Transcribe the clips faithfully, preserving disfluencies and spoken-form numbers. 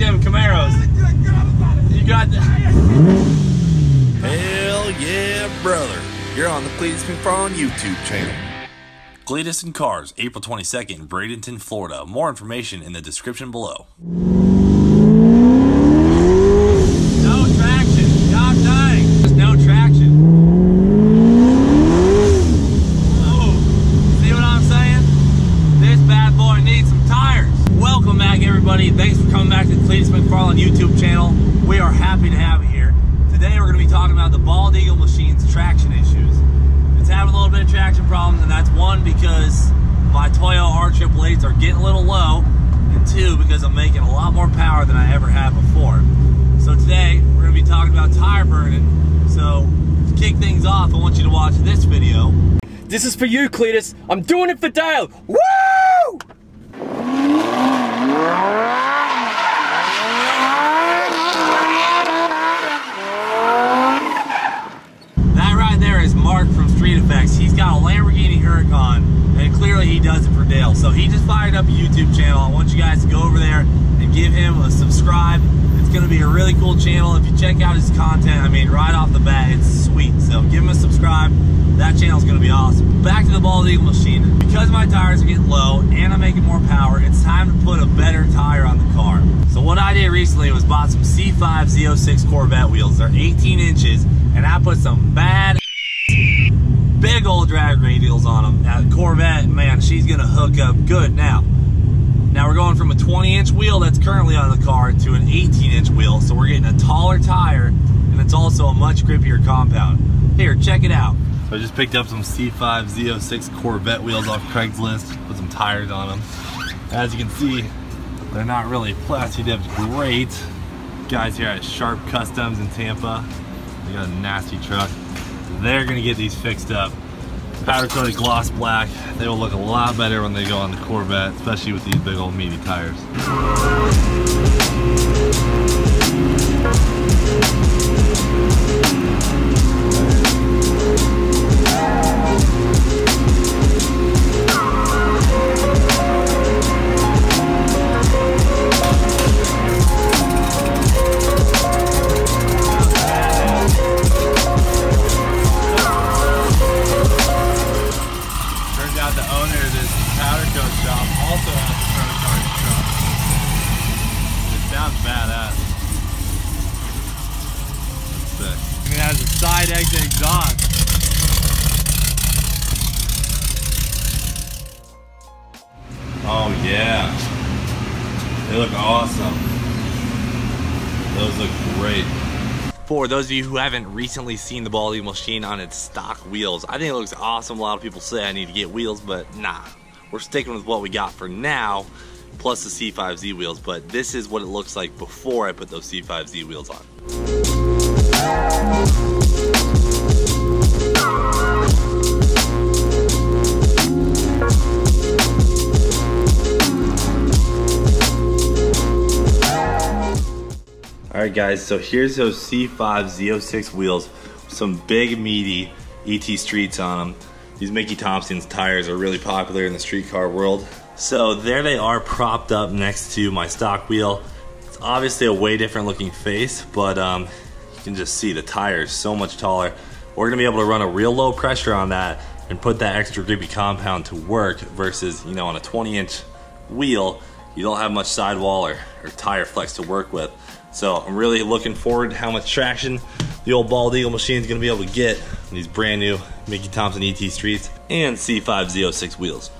them Camaros. You got the... Hell yeah, brother. You're on the Cleetus McFarland YouTube channel. Cleetus and Cars, April twenty-second in Bradenton, Florida. More information in the description below. No traction. Stop dying. There's no traction. Oh, see what I'm saying? This bad boy needs some tires. Welcome back, everybody. Thanks for coming back to the Cleetus McFarland YouTube channel. We are happy to have you here. Today, we're going to be talking about the Bald Eagle Machine's traction issues. Having a little bit of traction problems, and that's one because my Toyo R eight eight eights are getting a little low, and two because I'm making a lot more power than I ever have before. So today we're going to be talking about tire burning. So to kick things off, I want you to watch this video. This is for you, Cleetus. I'm doing it for Dale. Woo! StreetFX. He's got a Lamborghini Huracan, and clearly he does it for Dale. So he just fired up a YouTube channel. I want you guys to go over there and give him a subscribe. It's going to be a really cool channel. If you check out his content, I mean, right off the bat, it's sweet. So give him a subscribe. That channel's going to be awesome. Back to the Bald Eagle Machine. Because my tires are getting low and I'm making more power, it's time to put a better tire on the car. So what I did recently was bought some C five Z oh six Corvette wheels. They're eighteen inches, and I put some bad big old drag radials on them. Now the Corvette, man, she's gonna hook up good now. Now we're going from a twenty inch wheel that's currently on the car to an eighteen inch wheel, so we're getting a taller tire, and it's also a much grippier compound. Here, check it out. So I just picked up some C five Z oh six Corvette wheels off Craigslist, put some tires on them. As you can see, they're not really plastic dipped great. Guys here at Sharp Customs in Tampa, they got a nasty truck. They're gonna get these fixed up. Powder coated gloss black. They will look a lot better when they go on the Corvette, especially with these big old meaty tires. Side exit exhaust. Oh yeah, they look awesome. Those look great. For those of you who haven't recently seen the Bald Eagle Machine on its stock wheels, I think it looks awesome. A lot of people say I need to get wheels, but nah, we're sticking with what we got for now, plus the C five Z wheels. But this is what it looks like before I put those C five Z wheels on. Alright guys, so here's those C five Z oh six wheels with some big meaty E T Streets on them. These Mickey Thompson's tires are really popular in the street car world. So there they are, propped up next to my stock wheel. It's obviously a way different looking face, but um, you can just see the tires so much taller. We're gonna be able to run a real low pressure on that and put that extra grippy compound to work versus, you know, on a twenty inch wheel, you don't have much sidewall or, or tire flex to work with. So I'm really looking forward to how much traction the old Bald Eagle Machine is going to be able to get on these brand new Mickey Thompson E T Streets and C five Z oh six wheels.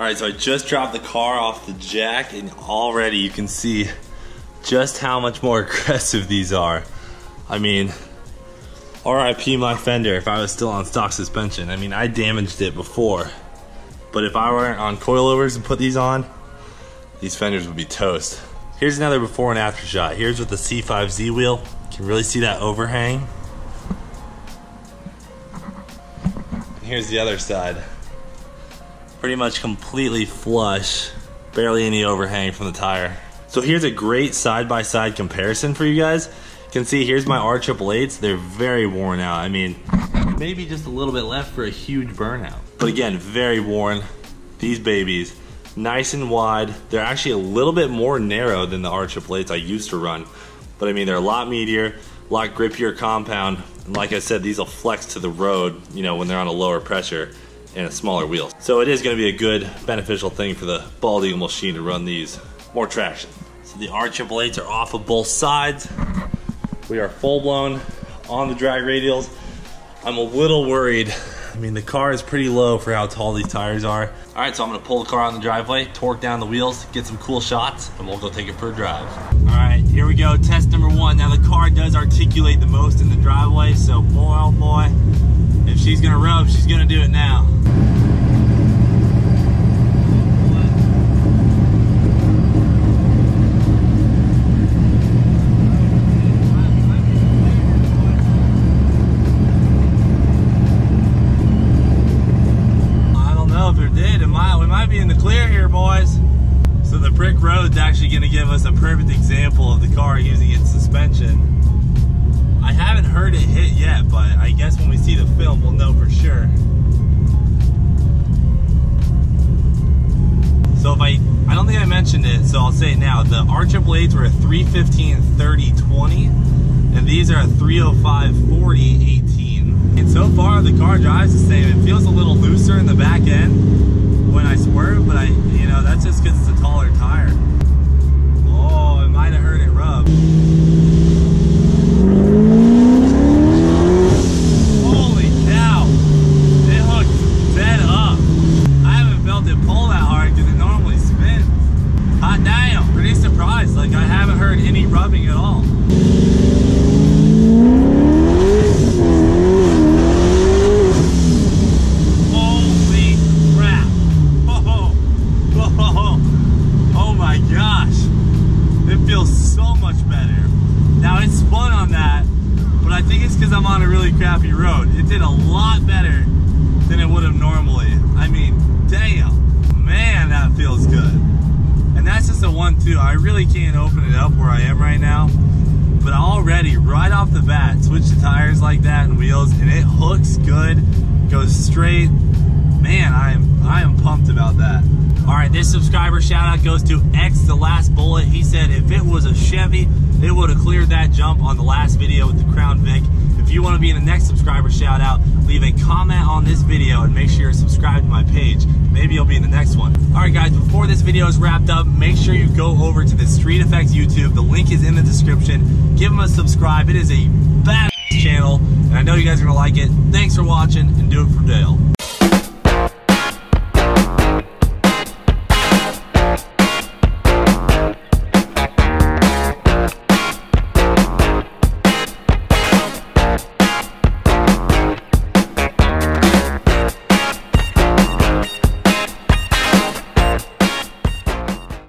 Alright, so I just dropped the car off the jack, and already you can see just how much more aggressive these are. I mean, R I P my fender if I was still on stock suspension. I mean, I damaged it before, but if I weren't on coilovers and put these on, these fenders would be toast. Here's another before and after shot. Here's with the C five Z wheel. You can really see that overhang. And here's the other side. Pretty much completely flush barely any overhang from the tire. So here's a great side-by-side comparison for you guys. You can see here's my R eight eight eights. They're very worn out. I mean, maybe just a little bit left for a huge burnout. But again, very worn. These babies, nice and wide. They're actually a little bit more narrow than the R eight eight eights I used to run. But I mean, they're a lot meatier, a lot grippier compound. And like I said, these will flex to the road, you know, when they're on a lower pressure and a smaller wheel. So it is gonna be a good beneficial thing for the Bald Eagle machine to run these. More traction. So the R eight eight eights are off of both sides. We are full blown on the drag radials. I'm a little worried. I mean, the car is pretty low for how tall these tires are. All right, so I'm gonna pull the car on the driveway, torque down the wheels, get some cool shots, and we'll go take it for a drive. All right, here we go, test number one. Now the car does articulate the most in the driveway, so boy, oh boy, if she's gonna rub, she's gonna do it now. Gonna give us a perfect example of the car using its suspension. I haven't heard it hit yet, but I guess when we see the film we'll know for sure. So if I I don't think I mentioned it, so I'll say it now. The R eight eight eights were a three fifteen thirty twenty and these are a three oh five forty eighteen. And so far the car drives the same. It feels a little looser in the back end when I swerve, but I you know that's just because it's a taller tire. Oh, it might have heard it rub. Holy cow! It hooked dead up. I haven't felt it pull that hard because it normally spins. Hot damn! Pretty surprised. Like, I haven't heard any rubbing at all. Holy crap! Whoa! Whoa! Oh my gosh! It feels so much better. Now it spun on that, but I think it's because I'm on a really crappy road. It did a lot better than it would have normally. I mean, damn, man, that feels good. And that's just a one two. I really can't open it up where I am right now, but already right off the bat, switch the tires like that and wheels, and it hooks good, goes straight. Man, I am, I am pumped about that. All right, this subscriber shout out goes to X the Last Bullet. He said if it was a Chevy, it would have cleared that jump on the last video with the Crown Vic. If you want to be in the next subscriber shout out, leave a comment on this video and make sure you're subscribed to my page. Maybe you'll be in the next one. All right, guys, before this video is wrapped up, make sure you go over to the StreetFX YouTube. The link is in the description. Give them a subscribe. It is a badass channel, and I know you guys are going to like it. Thanks for watching, and do it for Dale.